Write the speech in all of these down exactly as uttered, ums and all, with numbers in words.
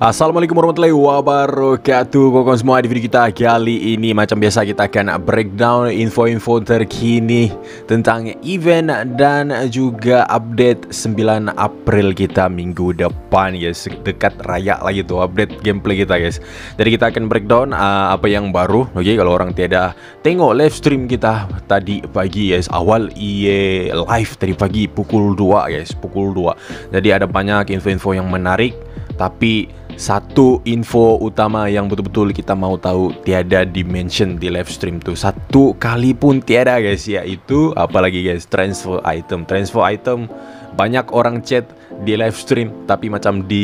Assalamualaikum warahmatullahi wabarakatuh. Kawan-kawan semua, di video kita kali ini macam biasa kita akan breakdown info-info terkini tentang event dan juga update sembilan April kita minggu depan guys. Dekat raya lagi tuh update gameplay kita guys. Jadi kita akan breakdown uh, apa yang baru. Oke, okay, kalau orang tiada tengok live stream kita tadi pagi guys, awal I E live tadi pagi pukul dua guys, pukul dua. Jadi ada banyak info-info yang menarik, tapi satu info utama yang betul-betul kita mau tahu tiada dimention di live stream tuh satu kali pun tiada guys, yaitu apalagi guys, transfer item. Transfer item banyak orang chat di live stream tapi macam di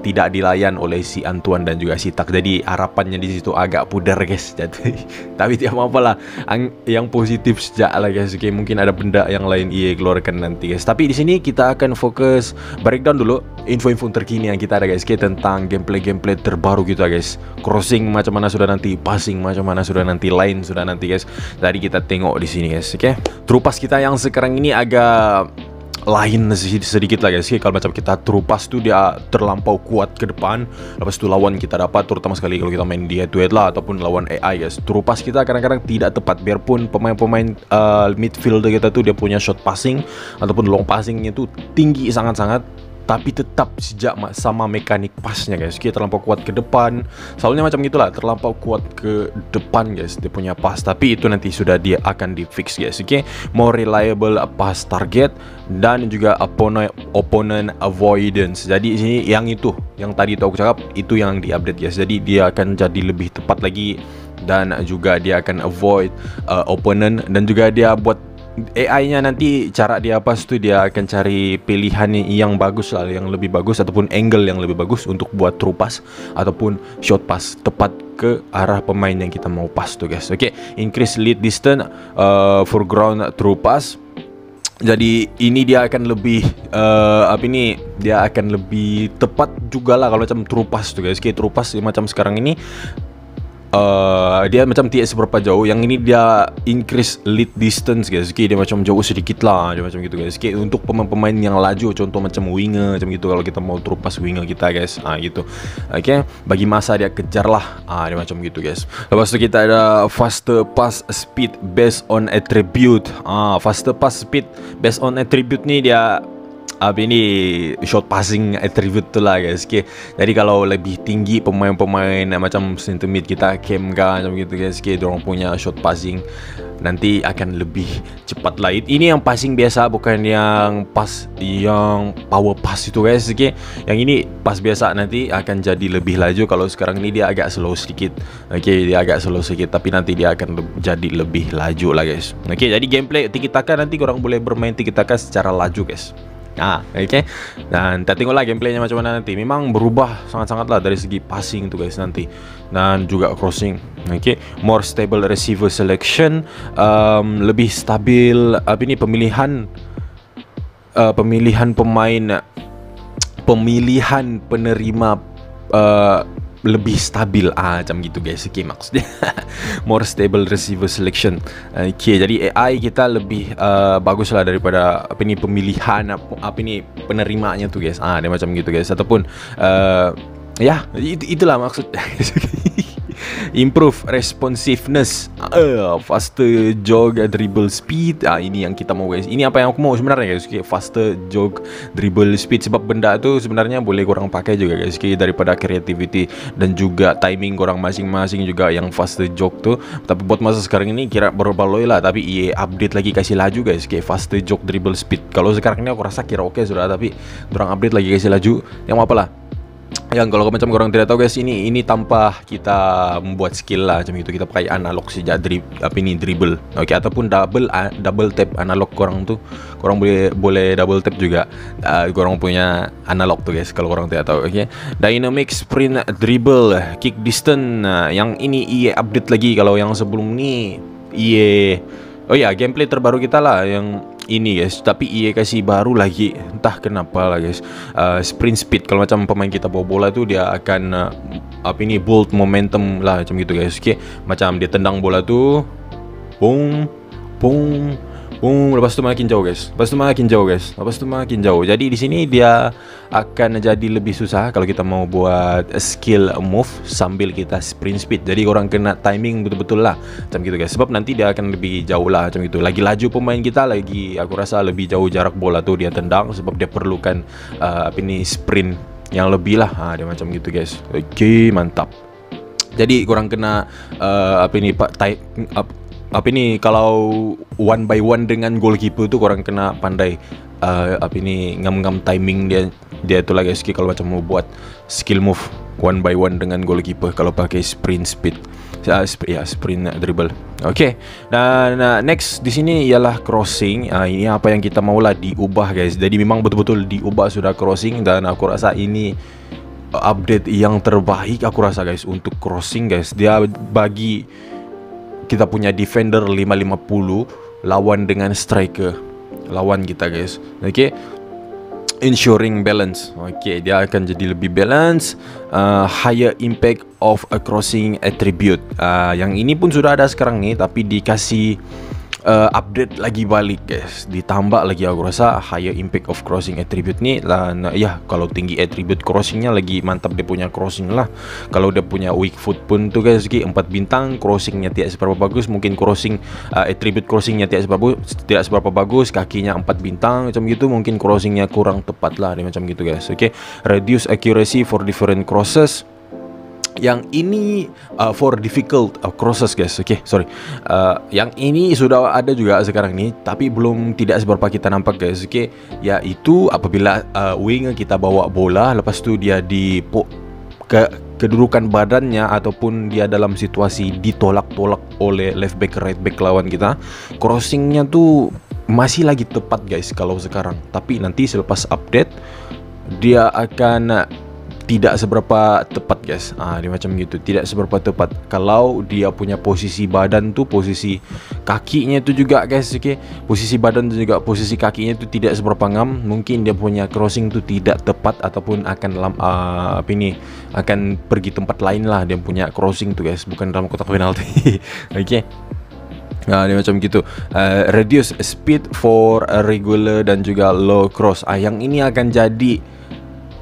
tidak dilayan oleh si Antuan dan juga si Tak. Jadi harapannya di situ agak pudar guys. Jadi tapi tidak apa-apa lah, yang positif sejak lah guys. Oke, mungkin ada benda yang lain I E keluarkan nanti guys. Tapi di sini kita akan fokus breakdown dulu info-info terkini yang kita ada guys. Oke, tentang gameplay-gameplay terbaru kita guys. Crossing macam mana sudah nanti, passing macam mana sudah nanti, line sudah nanti guys. Jadi kita tengok di sini guys. Oke. True pass kita yang sekarang ini agak lain sedikit lah guys. Kalau macam kita true pass tuh dia terlampau kuat ke depan, lepas itu lawan kita dapat, terutama sekali kalau kita main di head to head lah ataupun lawan A I guys, true pass kita kadang-kadang tidak tepat. Biarpun pemain-pemain uh, midfielder kita tuh dia punya shot passing ataupun long passingnya tuh tinggi sangat-sangat, tapi tetap sejak sama mekanik pasnya guys. Dia terlampau kuat ke depan. Soalnya macam gitulah, terlampau kuat ke depan guys dia punya pas. Tapi itu nanti sudah dia akan di fix guys. Oke, okay? More reliable pass target dan juga opponent opponent avoidance. Jadi sini yang itu yang tadi aku cakap itu yang diupdate guys. Jadi dia akan jadi lebih tepat lagi dan juga dia akan avoid uh, opponent, dan juga dia buat A I-nya nanti cara dia pas tuh dia akan cari pilihan yang bagus lah, yang lebih bagus ataupun angle yang lebih bagus untuk buat true pass ataupun short pass tepat ke arah pemain yang kita mau pass tuh guys. Oke, okay. Increase lead distance uh, foreground true pass. Jadi ini dia akan lebih uh, apa ini dia akan lebih tepat juga lah kalau macam true pass tuh guys. Oke, okay, true pass macam sekarang ini Uh, dia macam tidak seberapa jauh. Yang ini dia increase lead distance guys. Okay, dia macam jauh sedikit lah, dia macam gitu guys. Okay, untuk pemain-pemain yang laju, contoh macam winger macam gitu, kalau kita mau true pass winger kita guys, ah gitu. Oke, okay, bagi masa dia kejar lah, ah dia macam gitu guys. Lepas itu kita ada faster pass speed based on attribute. Ah, faster pass speed based on attribute ni dia apa ini short passing attribute tu lah guys. Okay, jadi kalau lebih tinggi pemain-pemain macam center mid kita, Cam kan macam gitu guys. Okay, diorang punya short passing nanti akan lebih cepat lah. Ini yang passing biasa, bukan yang pass yang power pass itu guys. Okay, yang ini pass biasa nanti akan jadi lebih laju. Kalau sekarang ini dia agak slow sedikit. Okay, dia agak slow sedikit tapi nanti dia akan le jadi lebih laju lah guys. Okay, jadi gameplay tiki taka nanti korang boleh bermain tiki taka secara laju guys. Ah, oke, okay. Dan kita tengoklah gameplaynya macam mana nanti. Memang berubah sangat-sangat lah dari segi passing tuh guys nanti, dan juga crossing. Oke, okay. More stable receiver selection, um, lebih stabil apa ini pemilihan uh, pemilihan pemain, pemilihan penerima uh, lebih stabil ah macam gitu guys. Oke, okay, maksudnya more stable receiver selection. Oke, okay, jadi A I kita lebih uh, baguslah daripada apa ini pemilihan apa, apa ini penerimanya tuh guys. Ah, dia macam gitu guys ataupun uh, ya it, itulah maksud. Improve responsiveness, uh, faster jog dribble speed. Ah, ini yang kita mau guys. Ini apa yang aku mau sebenarnya guys. Okay, faster jog dribble speed, sebab benda tu sebenarnya boleh korang pakai juga guys. Okay, daripada creativity dan juga timing korang masing-masing juga yang faster jog tu. Tapi buat masa sekarang ini kira berbaloi lah. Tapi I E update lagi kasih laju guys. Okay, faster jog dribble speed. Kalau sekarang ini aku rasa kira oke okay sudah, tapi korang update lagi kasih laju yang apa lah. Yang kalau macam korang tidak tahu guys, ini ini tanpa kita membuat skill lah macam itu, kita pakai analog saja drib apa ini dribble. Oke, okay, ataupun double uh, double tap analog korang tuh. Korang boleh boleh double tap juga. Uh, korang punya analog tuh guys kalau korang tidak tahu. Oke. Okay. Dynamic sprint dribble, kick distance. Nah, yang ini I E update lagi. Kalau yang sebelum ini I E oh ya, yeah, gameplay terbaru kita lah yang ini guys, tapi I E kasih baru lagi, entah kenapa lah guys. Uh, sprint speed, kalau macam pemain kita bawa bola tuh dia akan uh, apa ini bold momentum lah macam gitu guys. Oke, okay, macam dia tendang bola tuh, boom, boom, Boom, lepas itu makin jauh guys. Lepas itu makin jauh guys. Lepas itu makin jauh. Jadi di sini dia akan jadi lebih susah kalau kita mau buat skill move sambil kita sprint speed. Jadi orang kena timing betul-betul lah, macam gitu guys. Sebab nanti dia akan lebih jauh lah, macam gitu. Lagi laju pemain kita, lagi aku rasa lebih jauh jarak bola tuh dia tendang, sebab dia perlukan uh, apa ini sprint yang lebih lah. Nah, dia macam gitu guys. Oke, mantap. Jadi kurang kena uh, apa ini pak type up. Apa ini kalau one by one dengan goalkeeper itu kurang kena pandai uh, apa ini ngam-ngam timing dia dia itu lagi skill kalau macam mau buat skill move one by one dengan goalkeeper kalau pakai sprint speed uh, sp ya sprint uh, dribble. Oke, okay. Dan uh, next di sini ialah crossing. Uh, ini apa yang kita maulah diubah guys. Jadi memang betul-betul diubah sudah crossing, dan aku rasa ini update yang terbaik aku rasa guys untuk crossing guys. Dia bagi kita punya defender lima lima puluh lawan dengan striker lawan kita guys. Oke, okay. Ensuring balance. Oke, okay. Dia akan jadi lebih balance. uh, Higher impact of a crossing attribute. uh, Yang ini pun sudah ada sekarang nih, tapi dikasih uh, update lagi balik guys. Ditambah lagi aku rasa higher impact of crossing attribute nih lah. Nah, ya kalau tinggi attribute crossingnya lagi mantap dia punya crossing lah. Kalau dia punya weak foot pun tuh guys empat bintang, crossingnya tidak seberapa bagus. Mungkin crossing uh, attribute crossingnya tidak seberapa, tidak seberapa bagus. Kakinya empat bintang macam gitu. Mungkin crossingnya kurang tepat lah dia macam gitu guys. Oke, okay. Reduce accuracy for different crosses. Yang ini uh, for difficult uh, crosses guys. Oke, okay, sorry. uh, Yang ini sudah ada juga sekarang nih, tapi belum tidak seberapa kita nampak guys. Oke, okay, yaitu apabila uh, winger kita bawa bola, lepas itu dia di ke kedudukan badannya ataupun dia dalam situasi ditolak-tolak oleh left back right back lawan kita, crossingnya tuh masih lagi tepat guys kalau sekarang. Tapi nanti selepas update dia akan tidak seberapa tepat guys. Ah, dia macam gitu, tidak seberapa tepat kalau dia punya posisi badan tuh, posisi kakinya itu juga guys. Oke, okay. Posisi badan itu juga, posisi kakinya itu tidak seberapa ngam. Mungkin dia punya crossing tuh tidak tepat ataupun akan lam, uh, apa ini akan pergi tempat lain lah dia punya crossing tuh guys, bukan dalam kotak penalti. Oke, okay. Nah, dia macam gitu. uh, Reduce speed for regular dan juga low cross. Ah, yang ini akan jadi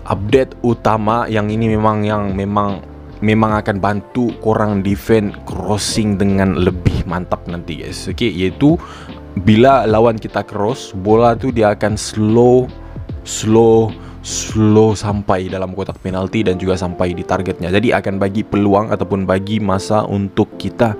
update utama. Yang ini memang yang memang memang akan bantu korang defend crossing dengan lebih mantap nanti guys. Oke, okay, yaitu bila lawan kita cross bola tuh dia akan slow slow slow sampai dalam kotak penalti dan juga sampai di targetnya. Jadi akan bagi peluang ataupun bagi masa untuk kita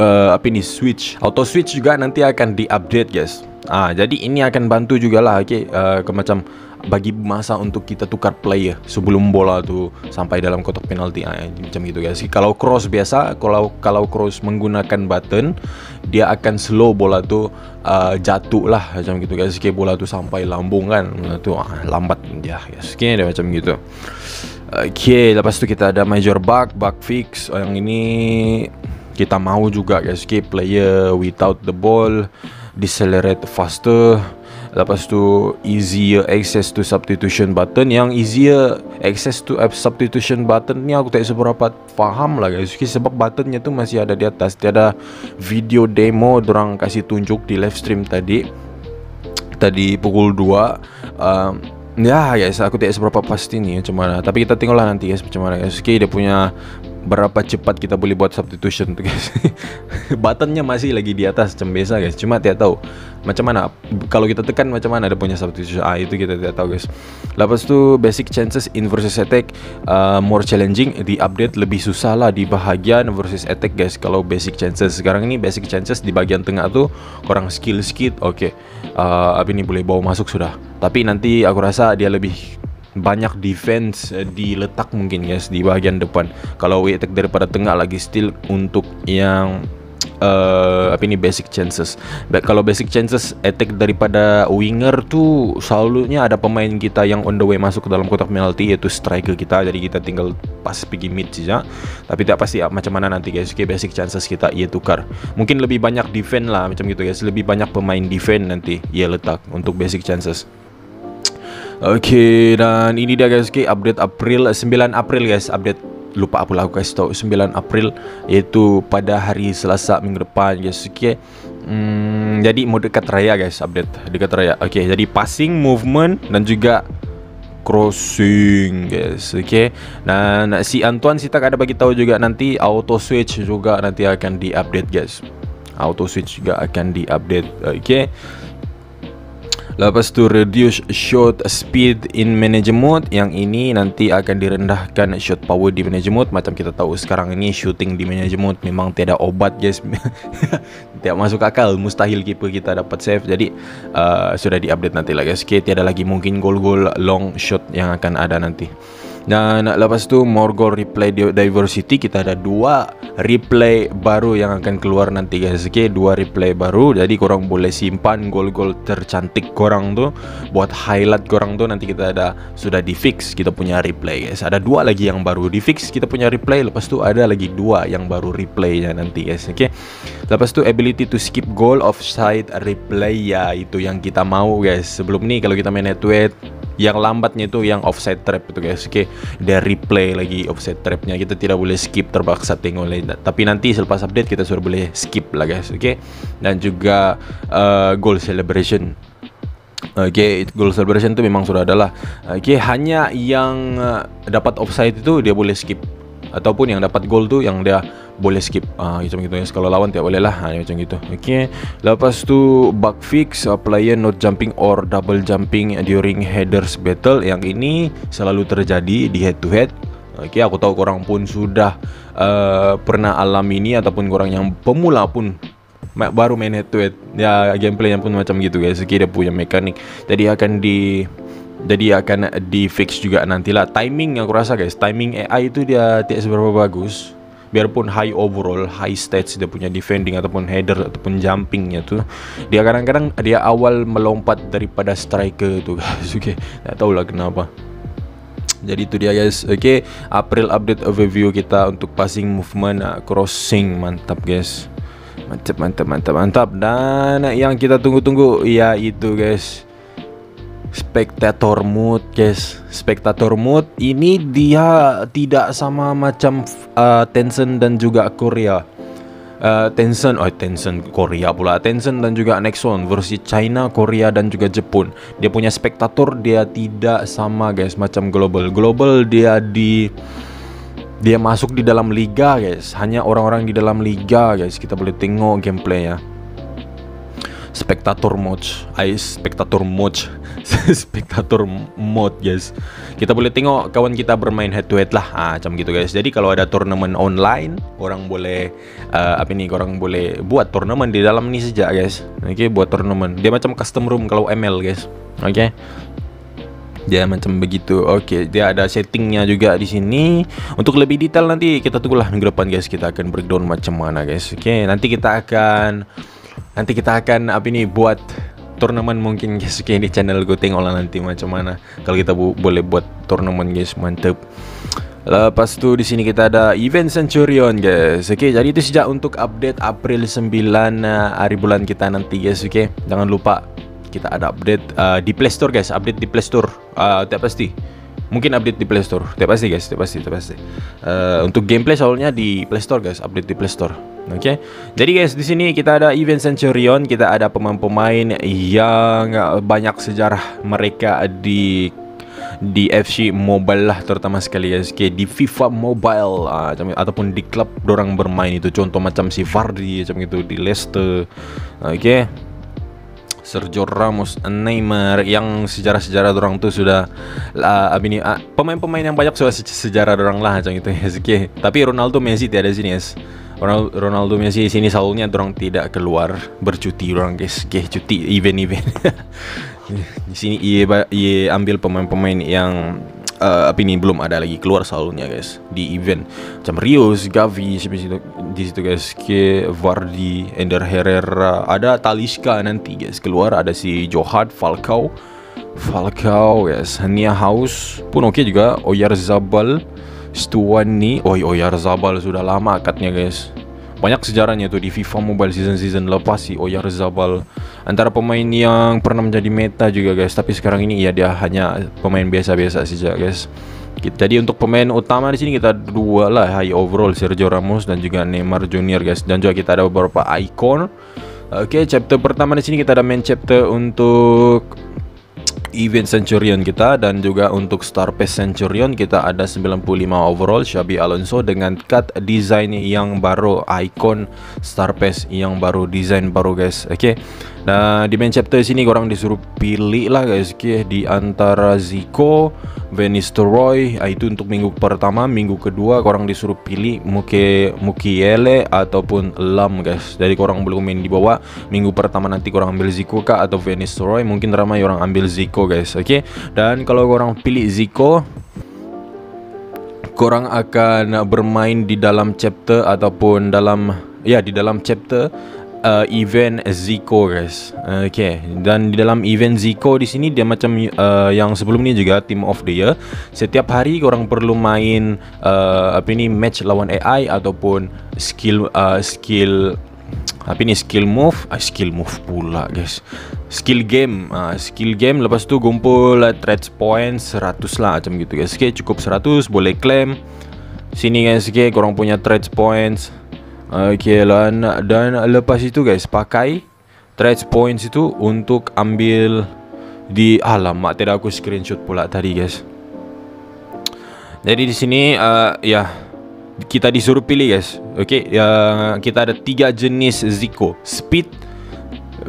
uh, apa ini switch, auto switch juga nanti akan diupdate guys. Ah, jadi ini akan bantu juga lah. Oke, okay, uh, ke macam bagi masa untuk kita tukar player sebelum bola tuh sampai dalam kotak penalti. Ah, macam gitu guys. Kalau cross biasa, kalau kalau cross menggunakan button dia akan slow bola tuh uh, jatuh lah macam gitu guys. Oke, okay, bola tuh sampai lambung kan. Bola tuh ah, lambat dia guys. Oke, okay, dia macam gitu. Oke, okay, lepas itu kita ada major bug, bug fix. Yang ini kita mau juga guys. Oke, okay, player without the ball decelerate faster. Lepas tu easier access to substitution button. Yang easier access to substitution button ni aku tak seberapa faham lah guys. Okay, sebab buttonnya tu masih ada di atas. Dia ada video demo dorang kasih tunjuk di live stream tadi Tadi pukul dua. um, Ya guys, aku tak seberapa pasti ni macam mana, tapi kita tengoklah nanti guys macam mana guys. Okay, dia punya berapa cepat kita boleh buat substitution tuh guys. Buttonnya masih lagi di atas macam biasa guys, cuma tidak tahu macam mana kalau kita tekan macam mana ada punya substitution. Ah, itu kita tidak tahu guys. Lepas tu basic chances in versus attack uh, more challenging. Di update lebih susah lah di bahagian versus attack guys. Kalau basic chances sekarang ini, basic chances di bagian tengah tuh kurang skill sedikit. Oke, okay. uh, Abi ini boleh bawa masuk sudah, tapi nanti aku rasa dia lebih banyak defense diletak mungkin guys di bahagian depan. Kalau we attack daripada tengah lagi still untuk yang uh, apa ini basic chances. Kalau basic chances attack daripada winger tuh selalunya ada pemain kita yang on the way masuk ke dalam kotak penalti, yaitu striker kita. Jadi kita tinggal pas pergi mid saja. Tapi tak pasti ya, macam mana nanti guys. Oke, okay, basic chances kita ia tukar. Mungkin lebih banyak defense lah macam gitu guys. Lebih banyak pemain defense nanti ia letak untuk basic chances. Oke, okay, dan ini dia guys. Oke, okay, update April, sembilan April guys. Update lupa apa lah aku kasih tahu sembilan April, yaitu pada hari Selasa minggu depan guys. Oke, okay. Hmm, jadi mau dekat raya guys, update dekat raya. Oke, okay, jadi passing, movement dan juga crossing guys. Oke. Okay. Nah, nah, si Antoine Sitak ada bagi tahu juga nanti auto switch juga nanti akan diupdate guys. Auto switch juga akan diupdate. Oke. Okay. Lepas tu reduce shot speed in manager mode. Yang ini nanti akan direndahkan shot power di manager mode. Macam kita tahu sekarang ini shooting di manager mode memang tiada obat guys. Tidak masuk akal, mustahil keeper kita dapat save. Jadi uh, sudah diupdate nanti lah guys. Okay, tiada lagi mungkin gol-gol long shot yang akan ada nanti. Dan lepas tu more goal replay diversity, kita ada dua replay baru yang akan keluar nanti guys. Oke, dua replay baru, jadi korang boleh simpan gol-gol tercantik korang tuh buat highlight korang tuh. Nanti kita ada sudah di fix kita punya replay guys. Ada dua lagi yang baru di fix kita punya replay, lepas tu ada lagi dua yang baru replaynya nanti guys. Oke, lepas tu ability to skip goal offside replay, ya itu yang kita mau guys. Sebelum ini kalau kita main head-to-head yang lambatnya itu yang offside trap itu guys. Oke, dia replay lagi offside trapnya, kita tidak boleh skip, terpaksa tengok lagi. Tapi nanti selepas update kita sudah boleh skip lah guys. Oke, dan juga uh, goal celebration. Oke, okay, goal celebration itu memang sudah ada lah. Oke, okay, hanya yang uh, dapat offside itu dia boleh skip, ataupun yang dapat goal tuh yang dia boleh skip. Ah, macam gitu ya. Kalau lawan tidak boleh lah. Ah, macam gitu. Oke. Okay. Lepas tu bug fix, player not jumping or double jumping during headers battle. Yang ini selalu terjadi di head to head. Oke, okay, aku tahu korang pun sudah uh, pernah alami ini, ataupun korang yang pemula pun baru main head to head. Ya, gameplaynya pun macam gitu guys. Oke, okay, dia punya mekanik. Jadi akan di Jadi akan di fix juga nantilah. Timing aku rasa guys, timing A I itu dia tidak seberapa bagus. Biarpun high overall, high stats dia punya defending ataupun header ataupun jumpingnya tuh, dia kadang-kadang dia awal melompat daripada striker tuh guys. Oke, okay, nggak tahu lah kenapa. Jadi itu dia guys. Oke, okay, April update overview kita untuk passing, movement, crossing. Mantap guys, mantap mantap mantap mantap. Dan yang kita tunggu-tunggu ya itu guys, spectator mode guys. Spectator mode ini dia tidak sama macam uh, Tencent dan juga Korea. uh, Tencent, oh Tencent Korea pula, Tencent dan juga Nexon versi China, Korea dan juga Jepun. Dia punya spectator dia tidak sama guys macam global. Global dia di dia masuk di dalam liga guys, hanya orang-orang di dalam liga guys kita boleh tengok gameplaynya. Spectator mode, I spectator mode, spectator mode guys. Kita boleh tengok kawan kita bermain head to head lah, ah, macam gitu guys. Jadi kalau ada turnamen online, orang boleh uh, apa ini? Orang boleh buat turnamen di dalam ini saja guys. Oke, okay, buat turnamen. Dia macam custom room kalau M L guys. Oke. Okay. Dia macam begitu. Oke, okay, dia ada settingnya juga di sini. Untuk lebih detail nanti kita tunggulah minggu depan guys. Kita akan breakdown macam mana guys. Oke, okay, nanti kita akan Nanti kita akan apa ini buat turnamen mungkin guys. Oke, di channel gue tengok lah nanti macam mana kalau kita bu boleh buat turnamen guys. Mantep. Lepas tu di sini kita ada event Centurion guys. Oke, jadi itu saja untuk update April sembilan hari bulan kita nanti guys. Oke, jangan lupa kita ada update uh, di Play Store guys. Update di Play Store uh, tak pasti. Mungkin update di Play Store, tidak pasti guys, tidak pasti, tidak pasti. Uh, untuk gameplay soalnya di Play Store guys, update di Play Store. Oke, okay? Jadi guys di sini kita ada event Centurion, kita ada pemain-pemain yang banyak sejarah mereka di di F C Mobile lah terutama sekali guys. Oke, okay, di FIFA Mobile uh, ataupun di klub dorang bermain itu. Contoh macam si Vardy macam itu di Leicester. Oke. Okay. Sergio Ramos, Neymar, yang sejarah-sejarah orang tuh sudah uh, abini uh, pemain-pemain yang banyak sudah sejarah orang lah macam itu. Oke, okay. Tapi Ronaldo, Messi tidak ada sini guys. Ronaldo, Ronaldo Messi sini selalunya orang tidak keluar, bercuti orang guys. Oke, okay, cuti event-event. Di sini ia, ia ambil pemain-pemain yang Uh, apa ini belum ada lagi keluar selalunya guys di event macam Rios, Gavi di situ guys. Ke Vardy, Ender Herrera, ada Talisca nanti guys keluar, ada si Johad, Falcao, Falcao guys, Nia House pun oke okay juga, Oyarzabal, Stuani, oi Oyarzabal sudah lama akadnya guys. Banyak sejarahnya tuh di FIFA Mobile season-season lepas si Oyarzabal. Antara pemain yang pernah menjadi meta juga guys. Tapi sekarang ini ya dia hanya pemain biasa-biasa saja guys. Jadi untuk pemain utama di sini kita dua lah high overall, Sergio Ramos dan juga Neymar Junior guys. Dan juga kita ada beberapa icon. Oke, chapter pertama di sini kita ada main chapter untuk event Centurion kita, dan juga untuk Star Pass Centurion kita ada sembilan puluh lima overall Xabi Alonso dengan cut design yang baru, icon Star Pass yang baru, desain baru guys. Oke. Nah, di main chapter sini orang disuruh pilih lah guys, oke, di antara Zico, Van Nistelrooy, itu untuk minggu pertama, minggu kedua orang disuruh pilih Muke Mukiele ataupun Lam guys. Jadi orang belum main di bawah, minggu pertama nanti orang ambil Zico kah atau Van Nistelrooy, mungkin ramai orang ambil Zico Zico guys, oke. Okay? Dan kalau orang pilih Zico, korang akan bermain di dalam chapter ataupun dalam ya di dalam chapter uh, event Zico guys, oke. Okay. Dan di dalam event Zico di sini dia macam uh, yang sebelum ini juga Team of the Year. Setiap hari korang perlu main uh, apa ini match lawan A I ataupun skill uh, skill apa ini skill move, ah, skill move pula guys, skill game, ah, skill game. Lepas tu kumpul trades points seratus lah macam gitu guys. Okay, cukup seratus boleh claim sini guys. Okay, korang punya trades points. Okay, dan dan lepas itu guys pakai trades points itu untuk ambil di, alamak tidak aku screenshot pula tadi guys. Jadi di sini uh, ya. Yeah. Kita disuruh pilih guys, oke, okay, uh, kita ada tiga jenis Zico. Speed,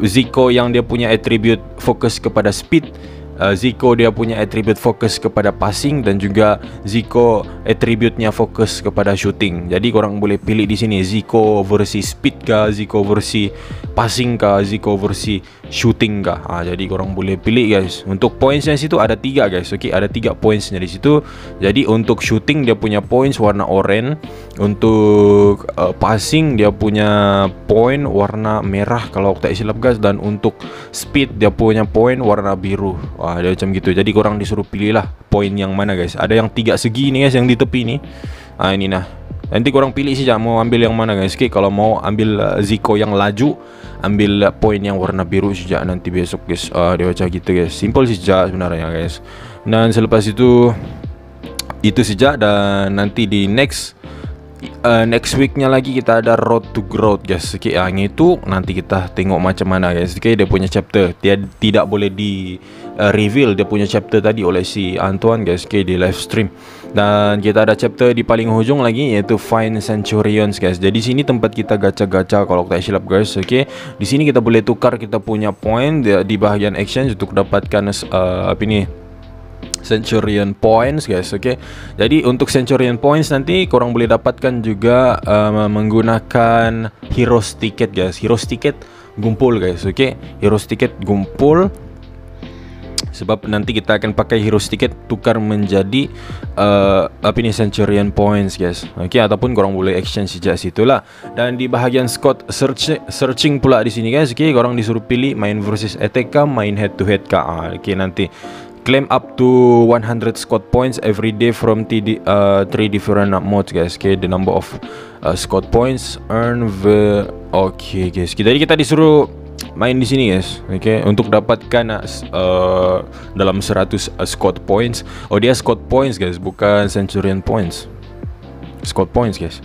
Zico yang dia punya atribut fokus kepada speed, uh, Zico dia punya atribut fokus kepada passing, dan juga Zico atributnya fokus kepada shooting. Jadi korang boleh pilih di sini Zico versi speed kah, Zico versi passing kah, Zico versi shooting kah. Ha, jadi korang boleh pilih guys. Untuk pointsnya situ ada tiga guys. Oke, okay, ada tiga pointsnya di situ. Jadi untuk shooting dia punya points warna oranye, untuk uh, passing dia punya point warna merah kalau tak silap guys, dan untuk speed dia punya point warna biru. Wah, dia macam gitu. Jadi korang disuruh pilih lah point yang mana guys. Ada yang tiga segi nih guys, yang di tepi nih. Ah, ini nah. Nanti korang pilih saja mau ambil yang mana guys. Okay, kalau mau ambil uh, Zico yang laju, ambil uh, poin yang warna biru saja nanti besok guys. Uh, dia macam gitu guys. Simple saja sebenarnya guys. Dan selepas itu itu saja, dan nanti di next uh, next weeknya lagi kita ada Road to Growth guys. Okay, yang itu nanti kita tengok macam mana guys. Okay, dia punya chapter dia tidak boleh di uh, reveal dia punya chapter tadi oleh si Antoine guys. Okay, di live stream. Dan kita ada chapter di paling hujung lagi yaitu Find Centurions guys. Jadi sini tempat kita gacha-gacha kalau tak silap guys. Oke. Okay. Di sini kita boleh tukar kita punya point di bahagian action untuk dapatkan uh, apa ini Centurion points guys. Oke. Okay. Jadi untuk Centurion points nanti korang boleh dapatkan juga uh, menggunakan heroes ticket guys. Heroes ticket gumpul guys. Oke. Okay. Heroes ticket gumpul. Sebab nanti kita akan pakai heroes ticket tukar menjadi uh, apa ini Centurion points guys. Oke, okay, ataupun korang boleh exchange sejak situlah. Dan di bahagian squad search searching pula di sini guys. Oke, okay, korang disuruh pilih main versus attack kah, main head to head kah. Oke, okay, nanti claim up to one hundred squad points every day from three uh, different modes guys. Okay, the number of uh, squad points earn the. Oke, okay, guys. Jadi kita disuruh main di sini guys, oke, okay, untuk dapatkan uh, dalam seratus uh, squad points. Oh, dia squad points guys, bukan Centurion points, squad points guys.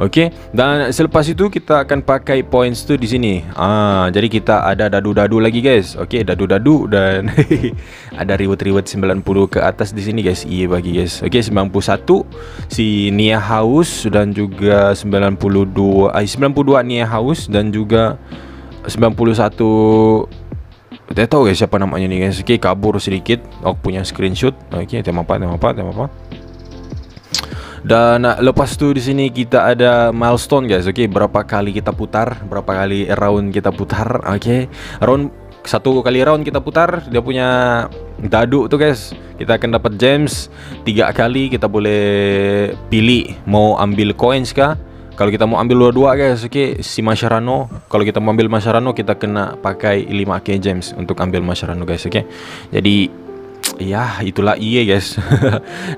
Oke, okay. Dan selepas itu kita akan pakai points tuh di sini. Ah, jadi kita ada dadu-dadu lagi guys. Oke, okay, dadu-dadu dan ada reward-reward sembilan puluh ke atas di sini guys. Iya bagi guys. Oke, okay, sembilan puluh satu si Nia House, dan juga sembilan puluh dua eh, sembilan puluh dua Nia House, dan juga sembilan puluh satu tak tahu guys siapa namanya nih guys. Oke, okay, kabur sedikit. Aku punya screenshot. Oke, okay, tema apa tema apa tema apa. Dan lepas tu di sini kita ada milestone guys. Oke, okay, berapa kali kita putar, berapa kali round kita putar. Oke, okay. Round satu kali round kita putar dia punya dadu tuh guys, kita akan dapat gems. Tiga kali kita boleh pilih mau ambil coins kah. Kalau kita mau ambil dua-dua guys, oke, okay, si Mascherano. Kalau kita mau ambil Mascherano, kita kena pakai lima K gems untuk ambil Mascherano guys, oke. Okay. Jadi, ya itulah I E guys.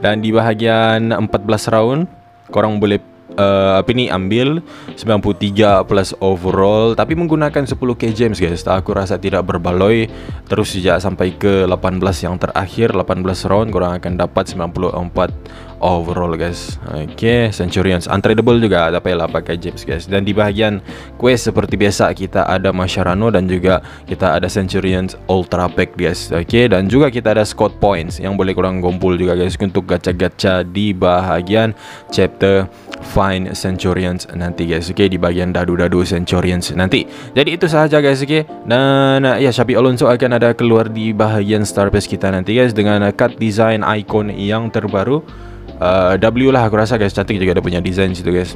Dan di bahagian empat belas round, korang boleh Uh, apa ini ambil sembilan puluh tiga plus overall, tapi menggunakan sepuluh K gems guys. Aku rasa tidak berbaloi. Terus sejak sampai ke delapan belas yang terakhir, delapan belas round korang akan dapat sembilan puluh empat overall guys. Oke, okay. Centurions untradable juga, tak payahlah pakai gems guys. Dan di bahagian quest seperti biasa kita ada Masharano dan juga kita ada Centurions Ultra Pack guys. Oke okay. Dan juga kita ada Scout Points yang boleh korang kumpul juga guys untuk gacha-gacha di bahagian chapter Find Centurions nanti guys. Oke okay, di bagian dadu-dadu Centurions nanti. Jadi itu sahaja guys. Oke okay. Dan ya, Xabi Alonso akan ada keluar di bahagian Star Pass kita nanti guys, dengan cut design icon yang terbaru. uh, W lah aku rasa guys, cantik juga ada punya design situ guys.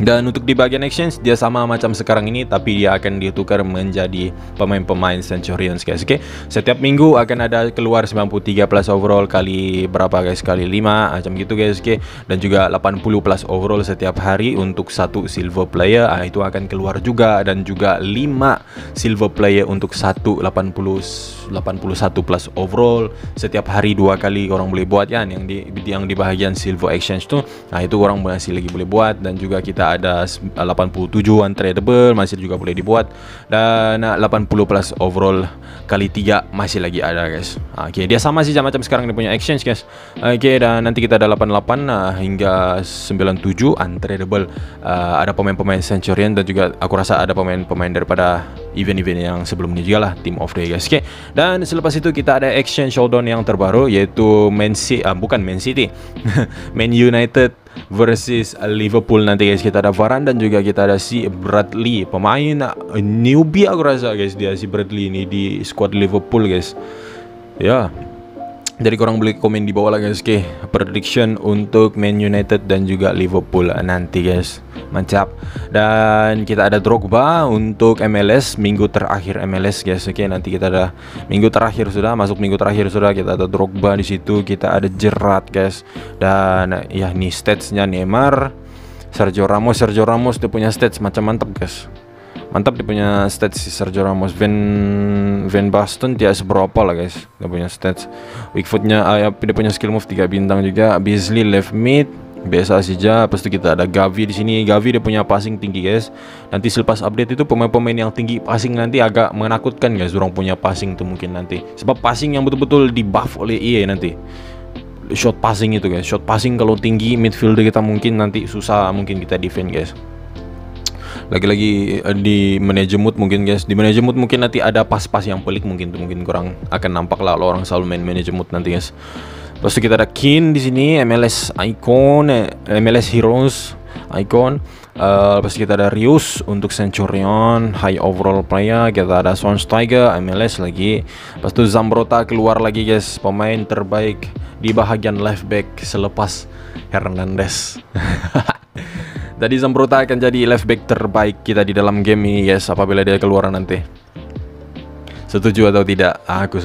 Dan untuk di bagian exchange dia sama macam sekarang ini, tapi dia akan ditukar menjadi pemain-pemain Centurions guys. Oke okay? Setiap minggu akan ada keluar sembilan puluh tiga plus overall kali berapa guys, kali lima macam gitu guys. Oke okay? Dan juga delapan puluh plus overall setiap hari untuk satu silver player, ah, itu akan keluar juga. Dan juga lima silver player untuk satu delapan puluh delapan puluh satu plus overall setiap hari, dua kali orang boleh buat ya, yang di yang di bahagian silver exchange tuh. Nah itu orang masih lagi boleh buat. Dan juga kita ada delapan puluh tujuh untradable masih juga boleh dibuat, dan delapan puluh plus overall kali tiga masih lagi ada guys. Oke okay, dia sama sih macam sekarang dia punya exchange guys. Oke okay, dan nanti kita ada delapan puluh delapan hingga sembilan puluh tujuh untradable. Uh, ada pemain-pemain Centurion dan juga aku rasa ada pemain-pemain daripada event-event yang sebelumnya juga lah, team of the guys. Oke okay. Dan selepas itu kita ada exchange showdown yang terbaru, yaitu Man City, ah, bukan Man City Man United versus Liverpool nanti guys. Kita ada Varane dan juga kita ada si Bradley, pemain newbie aku rasa guys. Dia si Bradley ini di squad Liverpool guys. Ya yeah. Jadi korang boleh komen di bawah lah guys. Oke okay. Prediction untuk Man United dan juga Liverpool nanti guys. Mantap. Dan kita ada Drogba untuk M L S, minggu terakhir M L S guys. Oke okay. Nanti kita ada minggu terakhir sudah, masuk minggu terakhir sudah. Kita ada Drogba di situ, kita ada Gerrard guys. Dan ya nih statsnya Neymar, Sergio Ramos. Sergio Ramos dia punya stats macam mantap guys. Mantap dia punya stats si Sergio Ramos. Van Van Basten dia seberapa lah guys, dia punya stats. Wickfootnya nya dia punya skill move tiga bintang juga. Beasley left mid biasa saja. Terus kita ada Gavi di sini. Gavi dia punya passing tinggi guys. Nanti selepas update itu pemain-pemain yang tinggi passing nanti agak menakutkan guys. Orang punya passing itu mungkin nanti, sebab passing yang betul-betul di buff oleh E A nanti. Shot passing itu guys, shot passing kalau tinggi midfielder kita mungkin nanti susah mungkin kita defend guys. Lagi-lagi di manage mood mungkin guys, di manage mood mungkin nanti ada pas-pas yang pelik mungkin tuh, mungkin kurang akan nampak lah kalau orang selalu main manage mood nanti guys. Terus kita ada Kin di sini, M L S Icon, M L S Heroes Icon. Uh, lepas kita ada Rius untuk Centurion, high overall player. Kita ada Sonstiger, M L S lagi. Lepas itu Zambrota keluar lagi guys, pemain terbaik di bahagian left back selepas Hernandez. Tadi Zambrota akan jadi left back terbaik kita di dalam game ini guys, apabila dia keluar nanti. Setuju atau tidak? Aku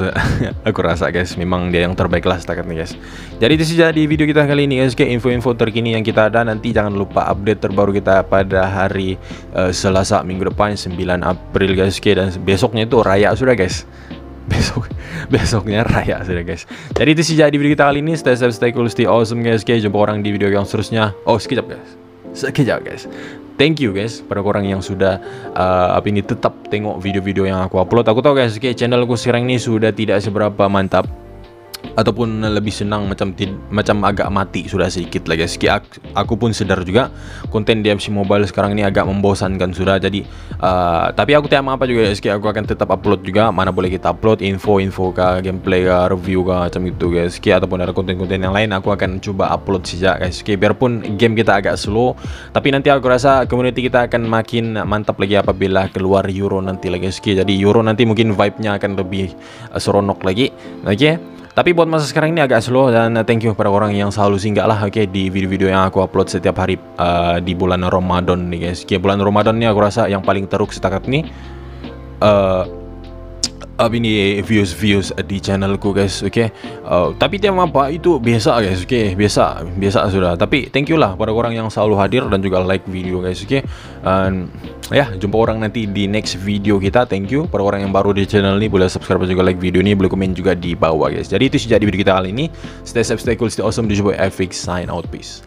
aku rasa guys, memang dia yang terbaik lah setakat nih guys. Jadi itu saja di video kita kali ini guys. Oke, info-info terkini yang kita ada nanti. Jangan lupa update terbaru kita pada hari uh, Selasa minggu depan sembilan April guys. Oke, dan besoknya itu raya sudah guys. Besok besoknya raya sudah guys. Jadi itu saja di video kita kali ini. Stay safe, stay cool, stay awesome guys. Oke, jumpa orang di video yang seterusnya. Oh, sekejap guys. Sekejap guys. Thank you guys pada orang yang sudah uh, apa ini tetap tengok video-video yang aku upload. Aku tahu guys, oke okay, channel aku sekarang ini sudah tidak seberapa mantap, ataupun lebih senang macam macam agak mati sudah sedikit lah guys. Aku pun sadar juga konten di M C Mobile sekarang ini agak membosankan sudah. Jadi uh, tapi aku tidak apa juga guys. Aku akan tetap upload juga, mana boleh kita upload info-info kah, gameplay kah, review kah macam itu guys. Ataupun ada konten-konten yang lain aku akan coba upload saja guys. Oke, biarpun game kita agak slow, tapi nanti aku rasa community kita akan makin mantap lagi apabila keluar Euro nanti lah guys. Jadi Euro nanti mungkin vibe-nya akan lebih seronok lagi. Oke okay? Tapi buat masa sekarang ini agak slow, dan thank you kepada orang yang selalu singgah lah oke okay, di video-video yang aku upload setiap hari uh, di bulan Ramadan nih guys. Oke, bulan Ramadan ini aku rasa yang paling teruk setakat nih uh, ini views-views di channelku guys. Oke okay? uh, Tapi tema apa itu biasa guys. Oke okay? biasa biasa sudah. Tapi thank you lah pada orang yang selalu hadir dan juga like video guys. Oke okay? um, Ya, jumpa orang nanti di next video kita. Thank you pada orang yang baru di channel ini, boleh subscribe juga, like video ini, boleh komen juga di bawah guys. Jadi itu saja di video kita kali ini. Stay safe, stay cool, stay awesome. This is your boy F X, sign out, peace.